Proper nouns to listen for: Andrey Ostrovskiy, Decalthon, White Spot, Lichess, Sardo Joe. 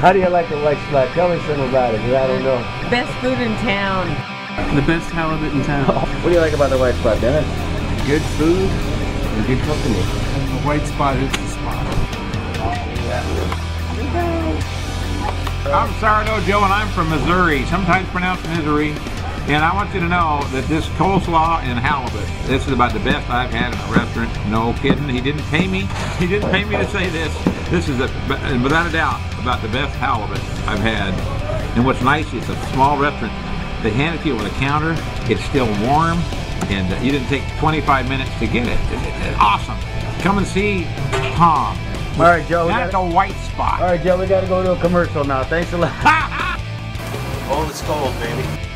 How do you like the White Spot? Tell me something about it, because I don't know. Best food in town. The best halibut in town. What do you like about the White Spot, Dennis? Good food and good company. The White Spot is the spot. Yeah. I'm Sardo Joe, and I'm from Missouri, sometimes pronounced Misery. And I want you to know that this coleslaw and halibut, this is about the best I've had in a restaurant. No kidding. He didn't pay me. He didn't pay me to say this. This is, without a doubt, about the best halibut I've had. And what's nice is a small restaurant. They hand it to you with a counter. It's still warm, and you didn't take 25 minutes to get it. Awesome. Come and see Tom. All right, Joe. That's the White Spot. All right, Joe. We got to go to a commercial now. Thanks a lot. All is cold, baby.